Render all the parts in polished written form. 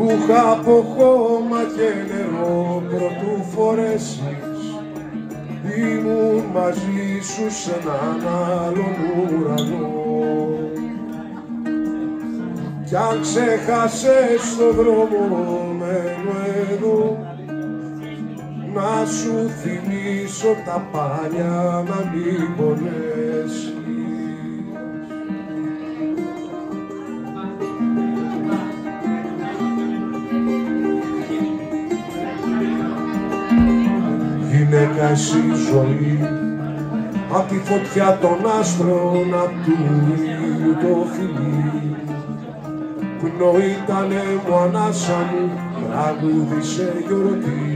ρούχα από χώμα και νερό πρωτού φορέσεις, ήμουν μαζί σου σ' έναν άλλον ουρανό. Κι αν ξέχασες το δρόμο μένω εδώ, να σου θυμίσω τα παλιά να μην πονέσεις. Γυναίκα εσύ ζωή, απ' τη φωτιά των άστρων, απ' του ήλιου το φιλί, πνοή ήτανε μου, ανάσα μου, τραγούδισε γιορτή.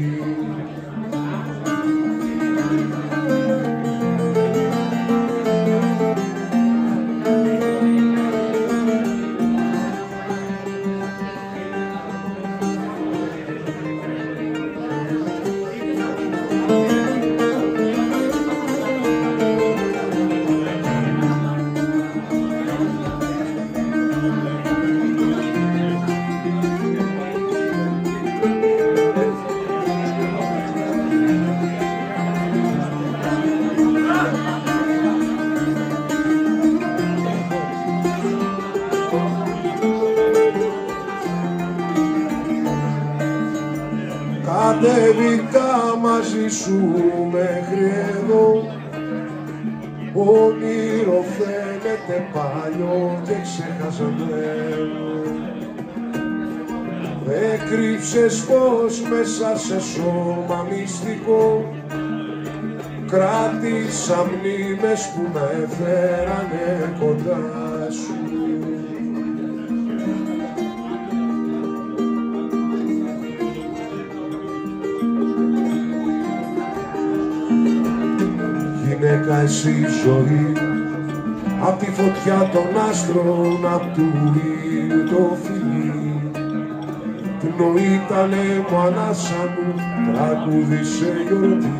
Κατέβηκα μαζί σου μέχρι εδώ, όνειρο φαίνεται παλιό και ξεχασμένο. Έκρυψες πως μέσα σε σώμα μυστικό, κράτησα μνήμες που με φέρανε κοντά σου. Γυναίκα εσύ ζωή, απ' τη φωτιά των άστρων, απ' του ήλιου το φιλί, πνοή ήτανε μου, ανάσα μου, τραγούδισε γιορτή.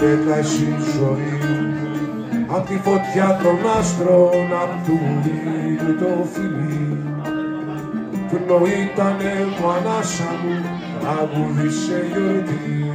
Γυναίκα εσύ ζωή, απ' τη φωτιά των άστρων, απ' του ήλιου το φιλί, πνοή ήτανε μου, ανάσα μου, τραγούδισε γιορτή.